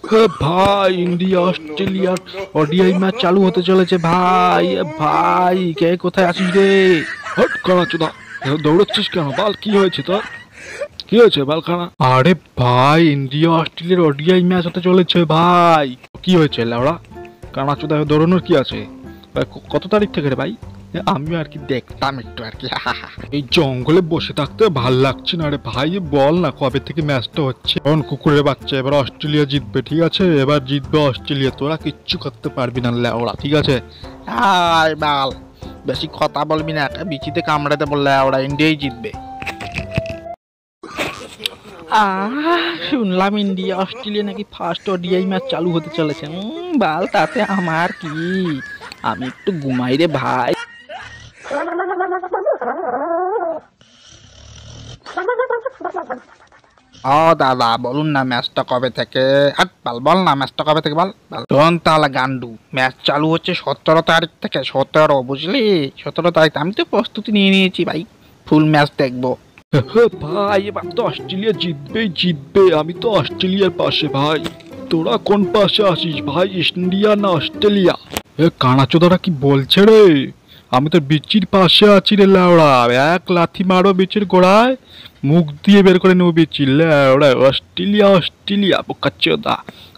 भाई India Australia ODI match चालू होते चले भाई भाई क्या कथा आसिस रे हट करा चुदा दौड़छिस क्या बाल की होय छे तोर की होय छे बाल खाना अरे भाई इंडिया ऑस्ट्रेलिया ओडीआई मैच होते चले भाई की होय छे लौड़ा काना चुदा दौड़नर की आछे কত তারিখ থেকে রে ভাই আমি আর কি দেখতাম একটু আর কি এই জঙ্গলে বসে থাকতে ভালো লাগছে না রে ভাই বল না কবে থেকে ম্যাচটা হচ্ছে কোন কুকুরের বাচ্চা এবার অস্ট্রেলিয়া জিতবে ঠিক আছে এবার জিতবে অস্ট্রেলিয়া তোরা কিচ্ছু করতে পারবি না লেওড়া ঠিক আছে আয় বাল বেশি কথা বলবি না একটা বিচিতে কামড়াতে বল লেওড়া ইন্ডিয়াই জিতবে শুনলাম ইন্ডিয়া অস্ট্রেলিয়া নাকি ফার্স্ট ওডিআই ম্যাচ চালু হতে চলেছে বাল তাতে আমার কি আমি একটু ঘুমাই রে ভাই ও দাদা বলুন না ম্যাচটা কবে থেকে হাত পাল বল না ম্যাচটা কবে থেকে বল কোন তালা গান্ডু ম্যাচ চালু হচ্ছে 17 তারিখ থেকে 17 বুঝলি 17 তারিখ আমি তো প্রস্তুতি নিয়ে নিয়েছি ভাই ফুল ম্যাচ দেখব ভাই এবার তো অস্ট্রেলিয়া জিতবেই জিতবে আমি তো অস্ট্রেলিয়ার পাশে ভাই তোরা কোন পাশে আছিস ভাই ইন্ডিয়া না অস্ট্রেলিয়া कानाचोदारा की बोलछे रे आमी तो बिचिर पाशे आछि रे लावड़ा एक लाथी मारो बिचिर गोड़ाय मुख दिए बेर करे नेब बिचिर लावड़ा अस्ट्रेलिया अस्ट्रेलिया बोकाचोदा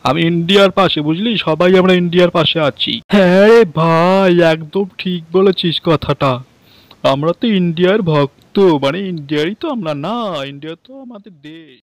आमी इंडियार पाशे बुझली सबाई आमरा इंडियार पाशे आछि अरे भाई एकदम ठीक बोलेछिस कथाटा आमरा तो इंडियार भक्त माने इंडियारई तो आमरा ना इंडिया तो आमादेर देश।